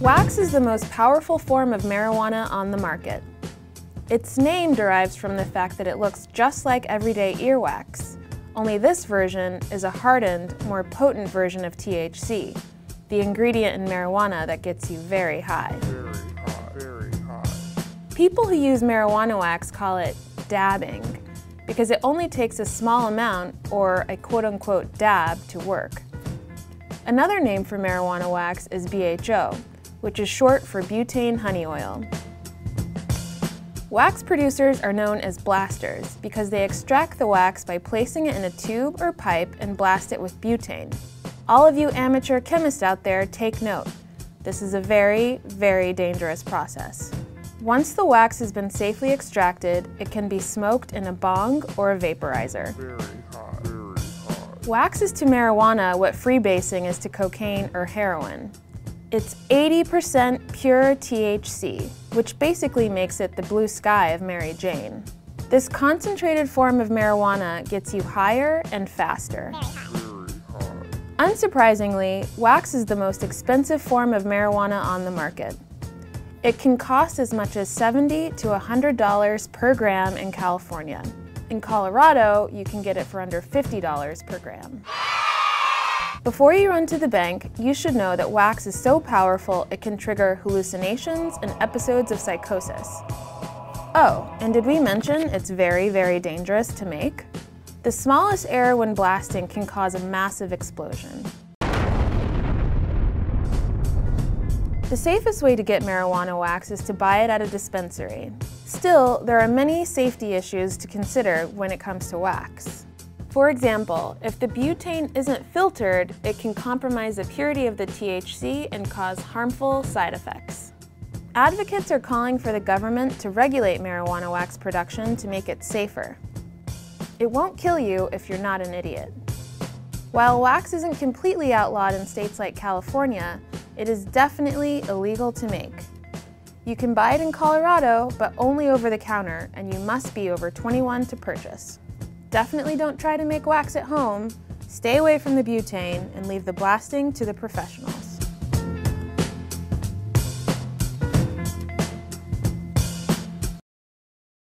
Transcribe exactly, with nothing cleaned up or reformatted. Wax is the most powerful form of marijuana on the market. Its name derives from the fact that it looks just like everyday earwax, only this version is a hardened, more potent version of T H C, the ingredient in marijuana that gets you very high. Very high, very high. People who use marijuana wax call it dabbing, because it only takes a small amount, or a quote-unquote dab, to work. Another name for marijuana wax is B H O, which is short for butane honey oil. Wax producers are known as blasters because they extract the wax by placing it in a tube or pipe and blast it with butane. All of you amateur chemists out there, take note. This is a very, very dangerous process. Once the wax has been safely extracted, it can be smoked in a bong or a vaporizer. Very hot, very hot. Wax is to marijuana what freebasing is to cocaine or heroin. It's eighty percent pure T H C, which basically makes it the blue sky of Mary Jane. This concentrated form of marijuana gets you higher and faster. Unsurprisingly, wax is the most expensive form of marijuana on the market. It can cost as much as seventy to one hundred dollars per gram in California. In Colorado, you can get it for under fifty dollars per gram. Before you run to the bank, you should know that wax is so powerful it can trigger hallucinations and episodes of psychosis. Oh, and did we mention it's very, very dangerous to make? The smallest error when blasting can cause a massive explosion. The safest way to get marijuana wax is to buy it at a dispensary. Still, there are many safety issues to consider when it comes to wax. For example, if the butane isn't filtered, it can compromise the purity of the T H C and cause harmful side effects. Advocates are calling for the government to regulate marijuana wax production to make it safer. It won't kill you if you're not an idiot. While wax isn't completely outlawed in states like California, it is definitely illegal to make. You can buy it in Colorado, but only over the counter, and you must be over twenty-one to purchase. Definitely don't try to make wax at home, stay away from the butane, and leave the blasting to the professionals.